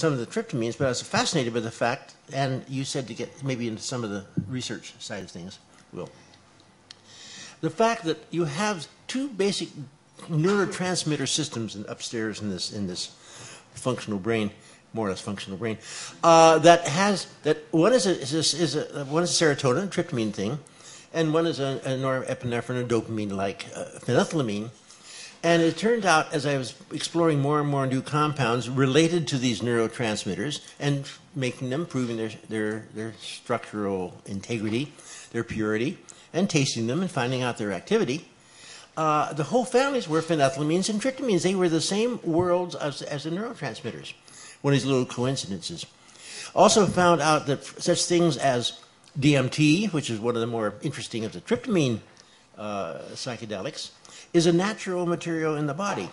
some of the tryptamines, but I was fascinated by the fact, and you said to get maybe into some of the research side of things, Will. The fact that you have two basic neurotransmitter systems upstairs in this functional brain, more or less functional brain, that has that one is serotonin, tryptamine thing, and one is a norepinephrine, a dopamine-like phenethylamine. And it turned out, as I was exploring more and more new compounds related to these neurotransmitters and making them, proving their structural integrity, their purity, and tasting them and finding out their activity, the whole families were phenethylamines and tryptamines. They were the same worlds as the neurotransmitters. One of these little coincidences. Also found out that such things as DMT, which is one of the more interesting of the tryptamine psychedelics, is a natural material in the body.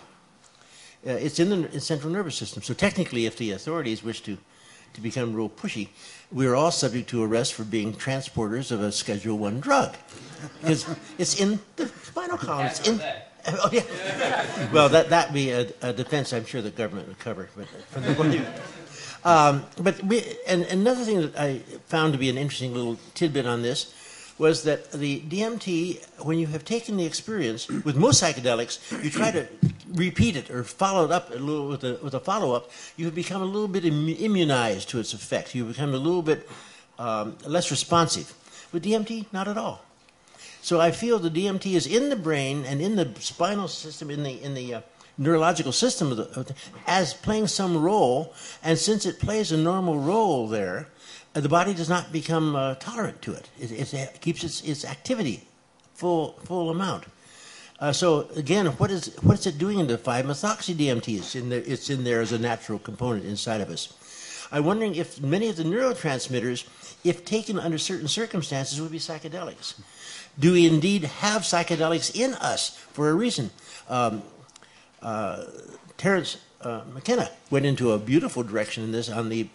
It's in the central nervous system. So technically, if the authorities wish to become real pushy, we are all subject to arrest for being transporters of a Schedule I drug. Because it's in the spinal column. It's in, oh, yeah. Well, that would be a defense I'm sure the government would cover. But, from the and another thing that I found to be an interesting little tidbit on this was that the DMT, when you have taken the experience with most psychedelics, you try to repeat it or follow it up a little with a follow-up, you have become a little bit immunized to its effect. You become a little bit less responsive. With DMT, not at all. So I feel the DMT is in the brain and in the spinal system, in the neurological system as playing some role, and since it plays a normal role there, the body does not become tolerant to it. It keeps its activity full amount. So again, what is it doing in the 5-methoxy DMT? It's in there as a natural component inside of us. I'm wondering if many of the neurotransmitters, if taken under certain circumstances, would be psychedelics. Do we indeed have psychedelics in us for a reason? Terence McKenna went into a beautiful direction in this on the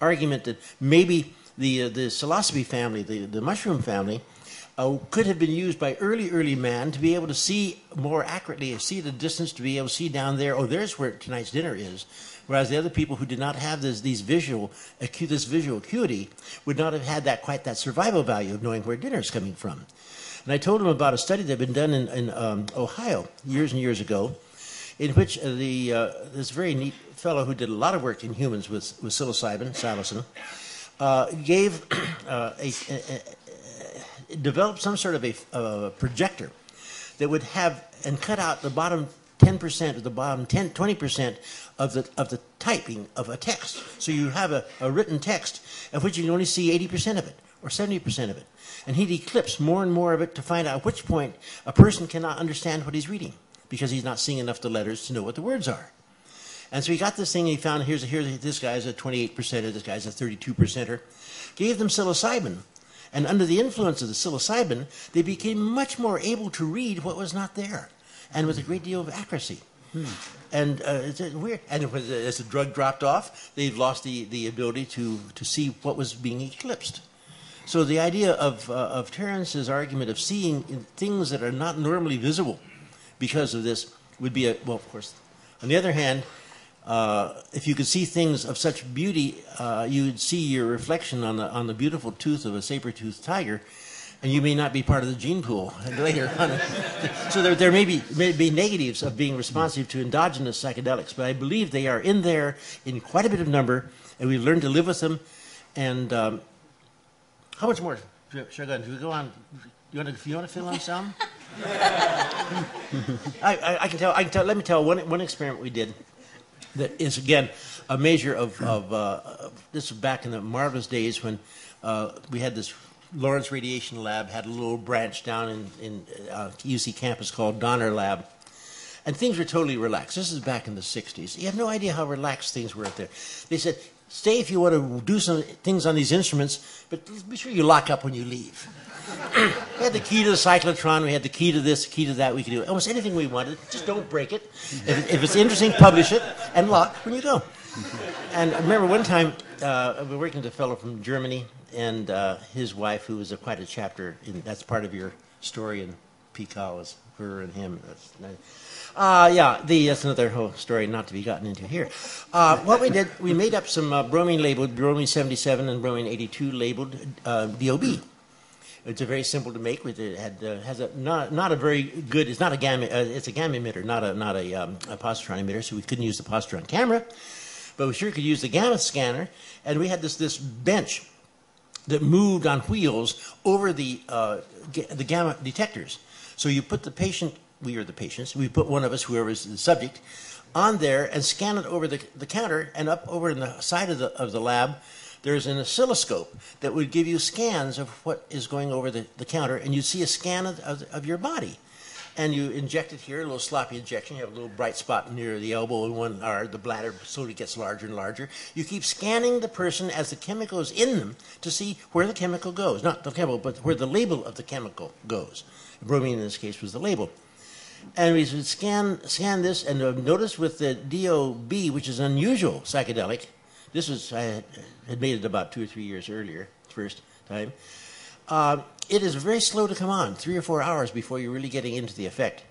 argument that maybe the psilocybe family, the mushroom family, could have been used by early man to be able to see more accurately, see the distance, to be able to see down there. Oh, there's where tonight's dinner is. Whereas the other people who did not have this visual acuity would not have had quite that survival value of knowing where dinner is coming from. And I told him about a study that had been done in Ohio years and years ago, in which this very neat fellow who did a lot of work in humans with psilocybin, Salison, developed some sort of a projector that would have and cut out the bottom 10% or the bottom 20% of the typing of a text. So you have a written text of which you can only see 80% of it or 70% of it. And he'd eclipse more and more of it to find out at which point a person cannot understand what he's reading, because he's not seeing enough of the letters to know what the words are. And so he got this thing, and he found here's this guy's a 28%er, this guy's a 32%er. Gave them psilocybin, and under the influence of the psilocybin, they became much more able to read what was not there, and with a great deal of accuracy. And it's weird. And as the drug dropped off, they've lost the ability to see what was being eclipsed. So the idea of Terence's argument of seeing things that are not normally visible because of this would be well, of course. On the other hand, if you could see things of such beauty, you'd see your reflection on the beautiful tooth of a saber-toothed tiger, and you may not be part of the gene pool later on. So there may be negatives of being responsive to endogenous psychedelics, but I believe they are in there in quite a bit of number, and we've learned to live with them. And how much more? Shogun, do we go on? You want to fill on some? I can tell. Let me tell one experiment we did that is again a measure of this was back in the marvelous days when we had this Lawrence Radiation Lab had a little branch down in UC campus called Donner Lab, and things were totally relaxed. This is back in the 60s. You have no idea how relaxed things were up there. They said, stay if you want to do some things on these instruments, but be sure you lock up when you leave. We had the key to the cyclotron, we had the key to this, the key to that, we could do almost anything we wanted, just don't break it. If it's interesting, publish it, and lock when you go. And I remember one time, we were working with a fellow from Germany, and his wife, who was quite a chapter, that's part of your story in Pical's her and him. That's another whole story not to be gotten into here. What we did, we made up some bromine labeled, bromine 77 and bromine 82 labeled DOB. It's a very simple to make. With it had has a not a very good. It's not a gamma. It's a gamma emitter, not a positron emitter. So we couldn't use the positron camera, but we sure could use the gamma scanner. And we had this bench that moved on wheels over the gamma detectors. So you put the patient. We are the patients. We put one of us, whoever's the subject, on there and scan it over the counter, and up over in the side of the lab. There's an oscilloscope that would give you scans of what is going over the counter, and you see a scan of your body. And you inject it here, a little sloppy injection. You have a little bright spot near the elbow and one, or the bladder, so it gets larger and larger. You keep scanning the person as the chemical is in them to see where the chemical goes. Not the chemical, but where the label of the chemical goes. Bromine, in this case, was the label. And we would scan this, and notice with the DOB, which is an unusual psychedelic. This was, I had made it about 2 or 3 years earlier, first time. It is very slow to come on, 3 or 4 hours before you're really getting into the effect.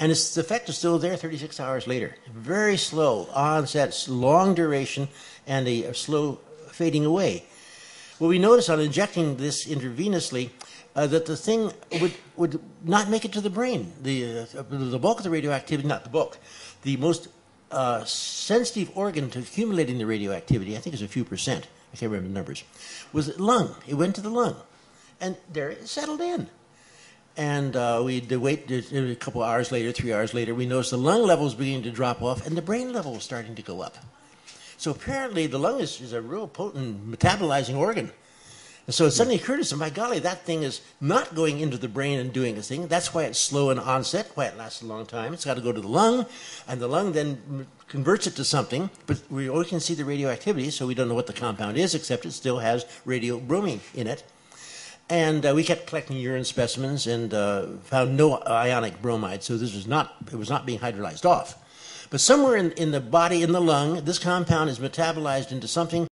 And the effect is still there 36 hours later. Very slow onset, long duration, and a slow fading away. Well, we noticed on injecting this intravenously that the thing would not make it to the brain. The bulk of the radioactivity, not the bulk, the most sensitive organ to accumulating the radioactivity, I think it's a few percent, I can't remember the numbers, was lung. It went to the lung. And there it settled in. And we'd wait a couple hours later, 3 hours later, we noticed the lung levels beginning to drop off and the brain level was starting to go up. So apparently the lung is a real potent metabolizing organ. And so it suddenly occurred to us, my golly, that thing is not going into the brain and doing its thing. That's why it's slow in onset, why it lasts a long time. It's got to go to the lung, and the lung then converts it to something. But we only can see the radioactivity, so we don't know what the compound is, except it still has radiobromine in it. And we kept collecting urine specimens and found no ionic bromide, so this was not, it was not being hydrolyzed off. But somewhere in the body, in the lung, this compound is metabolized into something